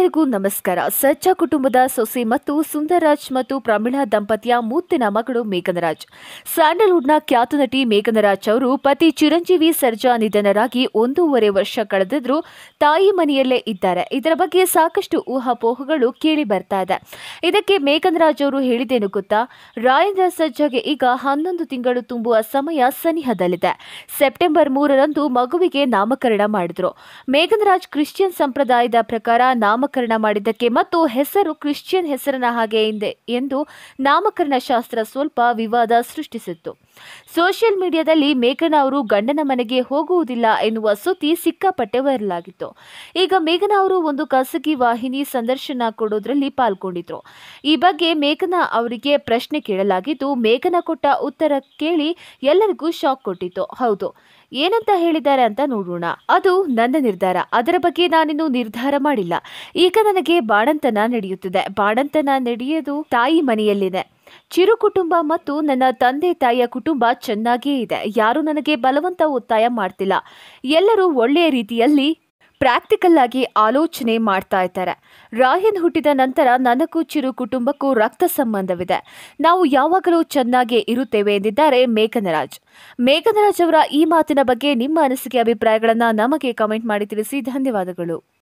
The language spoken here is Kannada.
ಎಲ್ಲರಿಗೂ ನಮಸ್ಕಾರ. ಸರ್ಜಾ ಕುಟುಂಬದ ಸೊಸೆ ಮತ್ತು ಸುಂದರರಾಜ್ ಮತ್ತು ಪ್ರಮೀಳಾ ದಂಪತಿಯ ಮುತ್ತಿನ ಮಗಳು ಮೇಘನಾ ರಾಜ್. ಸ್ಯಾಂಡಲ್ವುಡ್ನ ಖ್ಯಾತ ನಟಿ ಮೇಘನಾ ರಾಜ್ ಅವರು ಪತಿ ಚಿರಂಜೀವಿ ಸರ್ಜಾ ನಿಧನರಾಗಿ 1.5 ವರ್ಷ ಕಳೆದಿದ್ರು. ತಾಯಿ ಮನೆಯಲ್ಲೇ ಇದ್ದಾರೆ. ಇದರ ಬಗ್ಗೆ ಸಾಕಷ್ಟು ಊಹಾಪೋಹಗಳು ಕೇಳಿ ಬರ್ತಾ ಇದೆ. ಇದಕ್ಕೆ ಮೇಘನಾ ರಾಜ್ ಅವರು ಹೇಳಿದ್ದೇನು ಗೊತ್ತಾ, ರಾಜೇಂದ್ರ ಸರ್ಜಾಗೆ ಈಗ 11 ತಿಂಗಳು ತುಂಬುವ ಸಮಯ ಸನಿಹದಲ್ಲಿದೆ. ಸೆಪ್ಟೆಂಬರ್ 3ರಂದು ಮಗುವಿಗೆ ನಾಮಕರಣ ಮಾಡಿದ್ರು. ಮೇಘನಾ ರಾಜ್ ಕ್ರಿಶ್ಚಿಯನ್ ಸಂಪ್ರದಾಯದ ಪ್ರಕಾರ ನಾಮಕರಣ ಮಾಡಿದ್ದಕ್ಕೆ ಮತ್ತು ಹೆಸರು ಕ್ರಿಶ್ಚಿಯನ್ ಹೆಸರಿನ ಹಾಗೆ ಇದೆ ಎಂದು ನಾಮಕರಣ ಶಾಸ್ತ್ರ ಸ್ವಲ್ಪ ವಿವಾದ ಸೃಷ್ಟಿಸಿತ್ತು. ಸೋಷಿಯಲ್ ಮೀಡಿಯಾದಲ್ಲಿ ಮೇಘನಾ ಅವರು ಗಂಡನ ಮನೆಗೆ ಹೋಗುವುದಿಲ್ಲ ಎನ್ನುವ ಸುದ್ದಿ ಸಿಕ್ಕಾಪಟ್ಟೆ ವೈರಲ್ ಆಗಿತ್ತು. ಈಗ ಮೇಘನಾ ಅವರು ಒಂದು ಖಾಸಗಿ ವಾಹಿನಿ ಸಂದರ್ಶನ ಕೊಡೋದ್ರಲ್ಲಿ ಪಾಲ್ಗೊಂಡಿದ್ರು. ಈ ಬಗ್ಗೆ ಮೇಘನಾ ಅವರಿಗೆ ಪ್ರಶ್ನೆ ಕೇಳಲಾಗಿದ್ದು, ಮೇಘನಾ ಕೊಟ್ಟ ಉತ್ತರ ಕೇಳಿ ಎಲ್ಲರಿಗೂ ಶಾಕ್ ಕೊಟ್ಟಿತ್ತು. ಹೌದು, ಏನಂತ ಹೇಳಿದ್ದಾರೆ ಅಂತ ನೋಡೋಣ. ಅದು ನನ್ನ ನಿರ್ಧಾರ, ಅದರ ಬಗ್ಗೆ ನಾನಿನ್ನು ನಿರ್ಧಾರ ಮಾಡಿಲ್ಲ. ಈಗ ನನಗೆ ಬಾಣಂತನ ನಡೆಯುತ್ತಿದೆ. ಬಾಣಂತನ ನಡೆಯೋದು ತಾಯಿ ಮನೆಯಲ್ಲಿದೆ. ಚಿರು ಕುಟುಂಬ ಮತ್ತು ನನ್ನ ತಂದೆ ತಾಯಿಯ ಕುಟುಂಬ ಚೆನ್ನಾಗೇ ಇದೆ. ಯಾರೂ ನನಗೆ ಬಲವಂತ ಒತ್ತಾಯ ಮಾಡ್ತಿಲ್ಲ. ಎಲ್ಲರೂ ಒಳ್ಳೆಯ ರೀತಿಯಲ್ಲಿ ಪ್ರಾಕ್ಟಿಕಲ್ ಆಗಿ ಆಲೋಚನೆ ಮಾಡ್ತಾ ಇದ್ದಾರೆ. ರಾಯನ್ ಹುಟ್ಟಿದ ನಂತರ ನನಗೂ ಚಿರು ಕುಟುಂಬಕ್ಕೂ ರಕ್ತ ಸಂಬಂಧವಿದೆ. ನಾವು ಯಾವಾಗಲೂ ಚೆನ್ನಾಗೇ ಇರುತ್ತೇವೆ ಎಂದಿದ್ದಾರೆ ಮೇಘನಾ ರಾಜ್. ಮೇಘನಾ ರಾಜ್ ಅವರ ಈ ಮಾತಿನ ಬಗ್ಗೆ ನಿಮ್ಮ ಅನಿಸಿಕೆ ಅಭಿಪ್ರಾಯಗಳನ್ನು ನಮಗೆ ಕಮೆಂಟ್ ಮಾಡಿ ತಿಳಿಸಿ. ಧನ್ಯವಾದಗಳು.